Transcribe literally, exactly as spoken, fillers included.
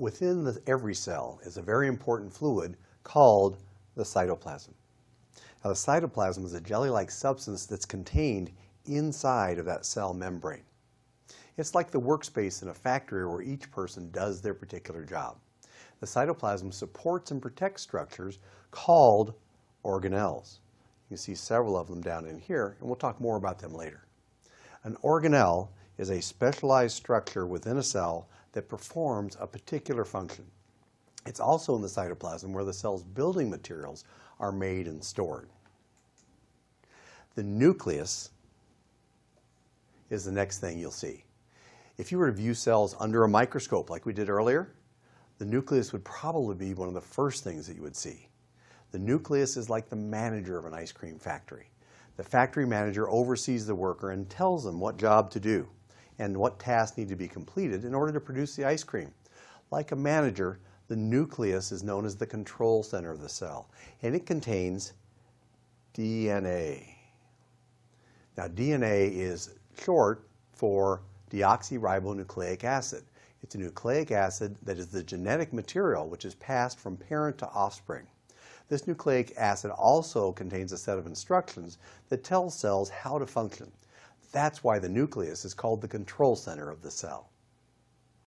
within the, every cell is a very important fluid called the cytoplasm. Now, the cytoplasm is a jelly-like substance that's contained inside of that cell membrane. It's like the workspace in a factory where each person does their particular job. The cytoplasm supports and protects structures called organelles. You can see several of them down in here, and we'll talk more about them later. An organelle is a specialized structure within a cell that performs a particular function. It's also in the cytoplasm where the cell's building materials are made and stored. The nucleus is the next thing you'll see. If you were to view cells under a microscope like we did earlier, the nucleus would probably be one of the first things that you would see. The nucleus is like the manager of an ice cream factory. The factory manager oversees the worker and tells them what job to do and what tasks need to be completed in order to produce the ice cream. Like a manager, the nucleus is known as the control center of the cell, and it contains D N A. Now, D N A is short for deoxyribonucleic acid. It's a nucleic acid that is the genetic material which is passed from parent to offspring. This nucleic acid also contains a set of instructions that tells cells how to function. That's why the nucleus is called the control center of the cell.